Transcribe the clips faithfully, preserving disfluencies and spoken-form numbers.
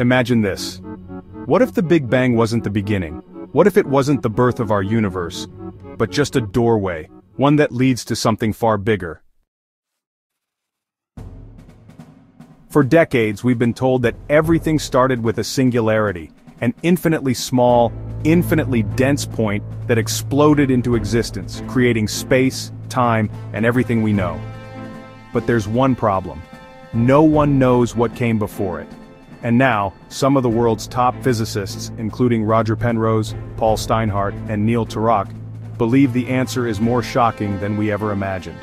Imagine this. What if the Big Bang wasn't the beginning? What if it wasn't the birth of our universe, but just a doorway, one that leads to something far bigger? For decades we've been told that everything started with a singularity, an infinitely small, infinitely dense point that exploded into existence, creating space, time, and everything we know. But there's one problem. No one knows what came before it. And now, some of the world's top physicists, including Roger Penrose, Paul Steinhardt, and Neil Turok, believe the answer is more shocking than we ever imagined.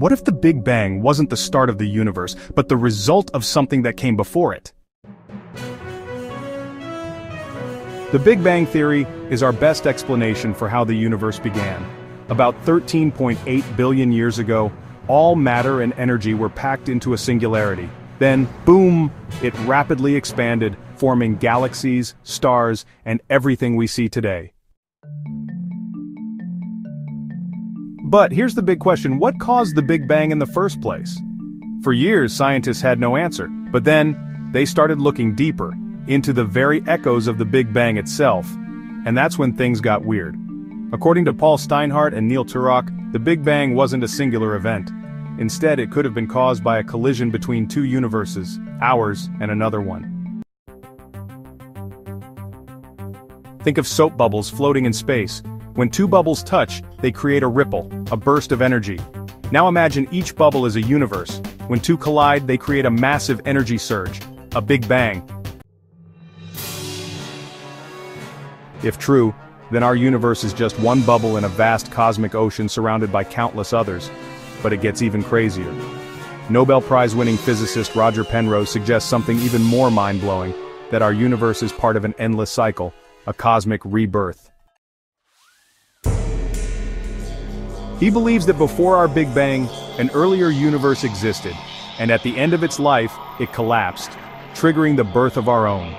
What if the Big Bang wasn't the start of the universe, but the result of something that came before it? The Big Bang theory is our best explanation for how the universe began. About thirteen point eight billion years ago, all matter and energy were packed into a singularity. Then, boom, it rapidly expanded, forming galaxies, stars, and everything we see today. But here's the big question: what caused the Big Bang in the first place? For years, scientists had no answer, but then they started looking deeper, into the very echoes of the Big Bang itself, and that's when things got weird. According to Paul Steinhardt and Neil Turok, the Big Bang wasn't a singular event. Instead, it could have been caused by a collision between two universes, ours and another one. Think of soap bubbles floating in space. When two bubbles touch, they create a ripple, a burst of energy. Now imagine each bubble is a universe. When two collide, they create a massive energy surge, a Big Bang. If true, then our universe is just one bubble in a vast cosmic ocean surrounded by countless others. But it gets even crazier. Nobel Prize-winning physicist Roger Penrose suggests something even more mind-blowing, that our universe is part of an endless cycle, a cosmic rebirth. He believes that before our Big Bang, an earlier universe existed, and at the end of its life, it collapsed, triggering the birth of our own.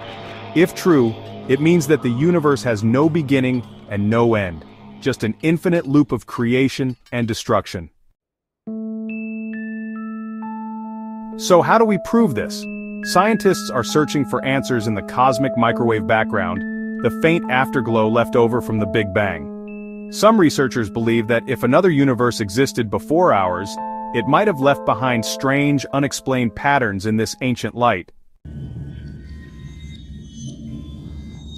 If true, it means that the universe has no beginning and no end, just an infinite loop of creation and destruction. So how do we prove this? Scientists are searching for answers in the cosmic microwave background, the faint afterglow left over from the Big Bang. Some researchers believe that if another universe existed before ours, it might have left behind strange, unexplained patterns in this ancient light.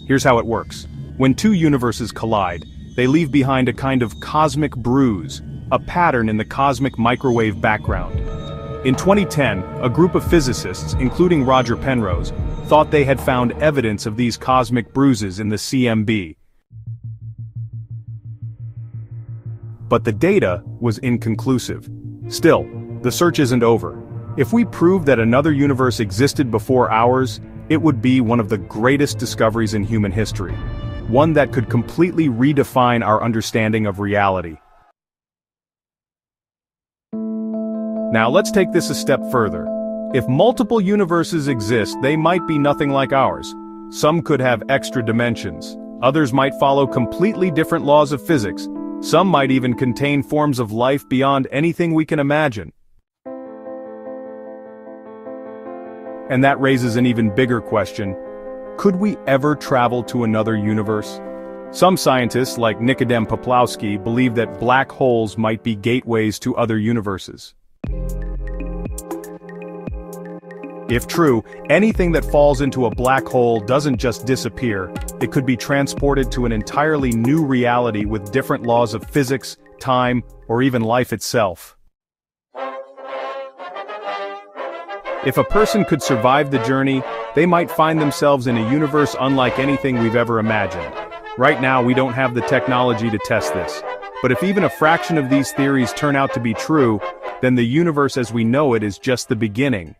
Here's how it works. When two universes collide, they leave behind a kind of cosmic bruise, a pattern in the cosmic microwave background. In twenty ten, a group of physicists, including Roger Penrose, thought they had found evidence of these cosmic bruises in the C M B. But the data was inconclusive. Still, the search isn't over. If we prove that another universe existed before ours, it would be one of the greatest discoveries in human history, one that could completely redefine our understanding of reality. Now let's take this a step further. If multiple universes exist, they might be nothing like ours. Some could have extra dimensions. Others might follow completely different laws of physics. Some might even contain forms of life beyond anything we can imagine. And that raises an even bigger question. Could we ever travel to another universe? Some scientists, like Nikodem Poplawski, believe that black holes might be gateways to other universes. If true, anything that falls into a black hole doesn't just disappear, it could be transported to an entirely new reality with different laws of physics, time, or even life itself. If a person could survive the journey, they might find themselves in a universe unlike anything we've ever imagined. Right now, we don't have the technology to test this, but if even a fraction of these theories turn out to be true, then the universe as we know it is just the beginning.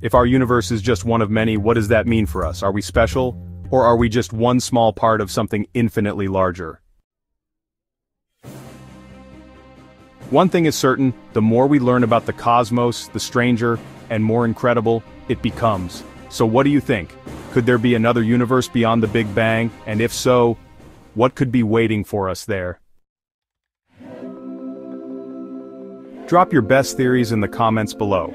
If our universe is just one of many, what does that mean for us? Are we special, or are we just one small part of something infinitely larger? One thing is certain, the more we learn about the cosmos, the stranger, and more incredible it becomes. So what do you think? Could there be another universe beyond the Big Bang, and if so, what could be waiting for us there? Drop your best theories in the comments below.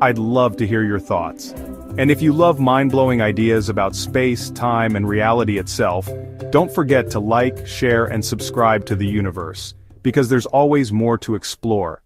I'd love to hear your thoughts. And if you love mind-blowing ideas about space, time, and reality itself, don't forget to like, share, and subscribe to the universe, because there's always more to explore.